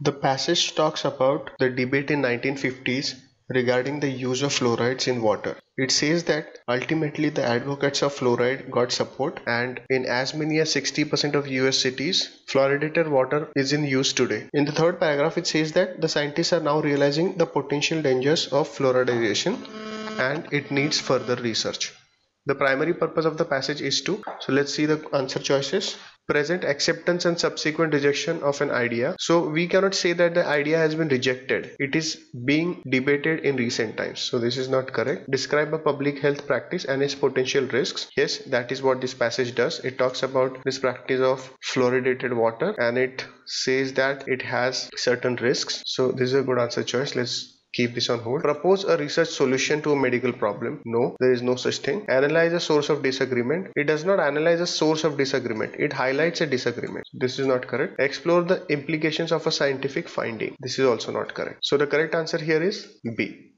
The passage talks about the debate in 1950s regarding the use of fluorides in water. It says that ultimately the advocates of fluoride got support, and in as many as 60% of US cities, fluoridated water is in use today. In the third paragraph, it says that the scientists are now realizing the potential dangers of fluoridation and it needs further research. The primary purpose of the passage is to, so let's see the answer choices. Present acceptance and subsequent rejection of an idea. So we cannot say that the idea has been rejected. It is being debated in recent times. So this is not correct. Describe a public health practice and its potential risks. Yes, that is what this passage does. It talks about this practice of fluoridated water and it says that it has certain risks. So this is a good answer choice. Let's keep this on hold. Propose a research solution to a medical problem. No, there is no such thing. Analyze a source of disagreement. It does not analyze a source of disagreement. It highlights a disagreement. This is not correct. Explore the implications of a scientific finding. This is also not correct. So the correct answer here is B.